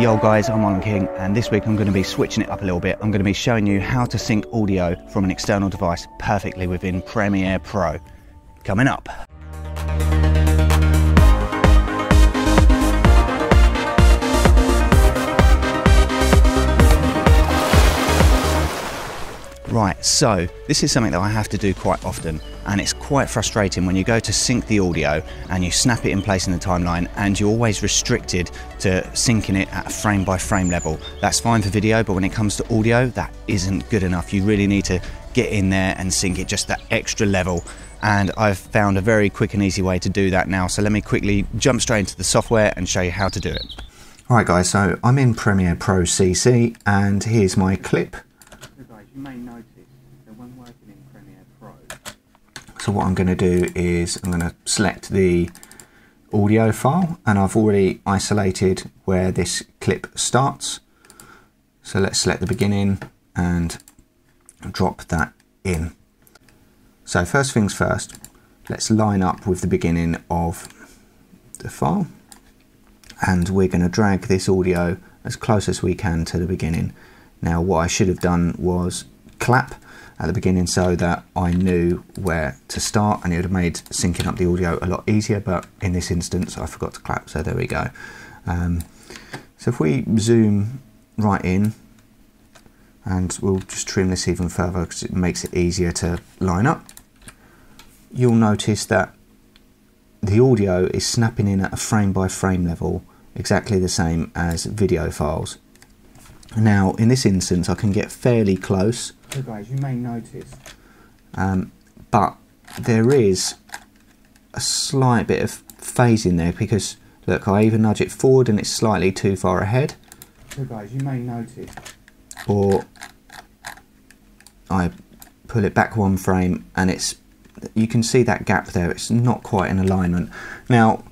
Yo guys, I'm Marlon King, and this week I'm going to be switching it up a little bit. I'm going to be showing you how to sync audio from an external device perfectly within Premiere Pro. Coming up. Right, so this is something that I have to do quite often, and it's quite frustrating when you go to sync the audio and you snap it in place in the timeline and you're always restricted to syncing it at a frame by frame level. That's fine for video, but when it comes to audio, that isn't good enough. You really need to get in there and sync it just that extra level. And I've found a very quick and easy way to do that now. So let me quickly jump straight into the software and show you how to do it. All right guys, so I'm in Premiere Pro CC and here's my clip. You may notice that when working in Premiere Pro. So what I'm going to do is I'm going to select the audio file, and I've already isolated where this clip starts. So let's select the beginning and drop that in. So first things first, let's line up with the beginning of the file, and we're going to drag this audio as close as we can to the beginning. Now what I should have done was clap at the beginning so that I knew where to start, and it would have made syncing up the audio a lot easier, but in this instance I forgot to clap, so there we go. So if we zoom right in, and we'll just trim this even further because it makes it easier to line up, you'll notice that the audio is snapping in at a frame by frame level, exactly the same as video files. Now, in this instance, I can get fairly close. So guys, you may notice. But there is a slight bit of phase in there because, look, I even nudge it forward and it's slightly too far ahead. So guys, you may notice. Or I pull it back one frame and it's, you can see that gap there. It's not quite in alignment. Now,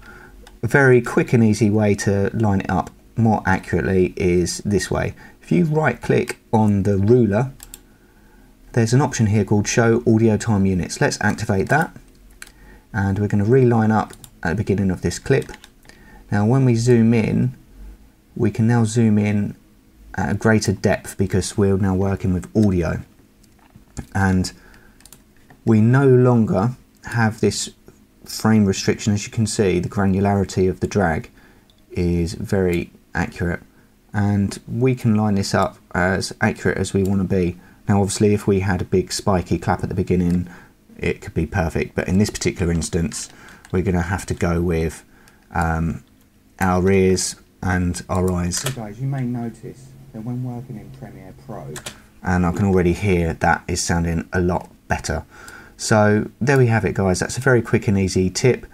a very quick and easy way to line it up more accurately is this way. If you right click on the ruler, there's an option here called show audio time units. Let's activate that, and we're going to reline up at the beginning of this clip. Now when we zoom in, we can now zoom in at a greater depth because we're now working with audio, and we no longer have this frame restriction. As you can see, the granularity of the drag is very accurate, and we can line this up as accurate as we want to be. Now obviously if we had a big spiky clap at the beginning it could be perfect, but in this particular instance we're going to have to go with our ears and our eyes. So guys, you may notice that when working in Premiere Pro, and I can already hear that is sounding a lot better. So there we have it guys, that's a very quick and easy tip.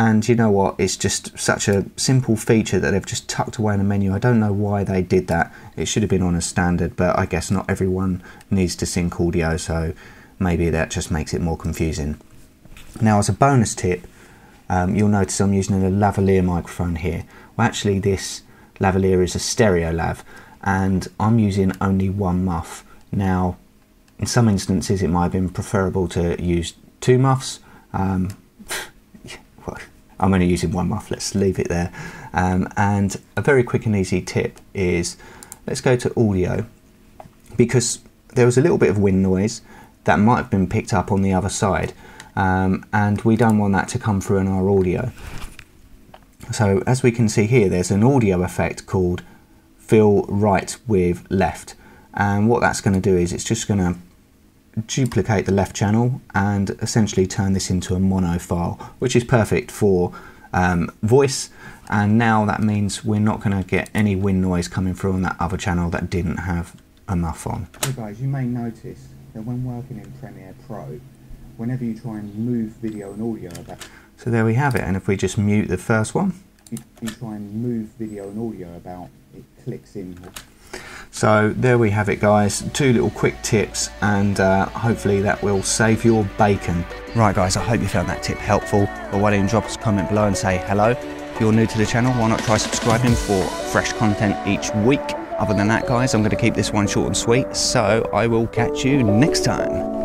And you know what, it's just such a simple feature that they've just tucked away in a menu. I don't know why they did that. It should have been on a standard, but I guess not everyone needs to sync audio, so maybe that just makes it more confusing. Now as a bonus tip, you'll notice I'm using a lavalier microphone here. Well actually this lavalier is a stereo lav, and I'm using only one muff. Now in some instances it might have been preferable to use two muffs. I'm only using one muff, let's leave it there. And a very quick and easy tip is, let's go to audio, because there was a little bit of wind noise that might have been picked up on the other side, and we don't want that to come through in our audio. So as we can see here, there's an audio effect called fill right with left, and what that's going to do is it's just going to duplicate the left channel and essentially turn this into a mono file, which is perfect for voice. And now that means we're not going to get any wind noise coming through on that other channel that didn't have a muff on. So guys, you may notice that when working in Premiere Pro, whenever you try and move video and audio about. So there we have it, and if we just mute the first one. You try and move video and audio about, it clicks in. So there we have it guys, two little quick tips, and hopefully that will save your bacon. Right guys, I hope you found that tip helpful, but why don't you drop us a comment below and say hello. If you're new to the channel, why not try subscribing for fresh content each week. Other than that guys, I'm going to keep this one short and sweet, so I will catch you next time.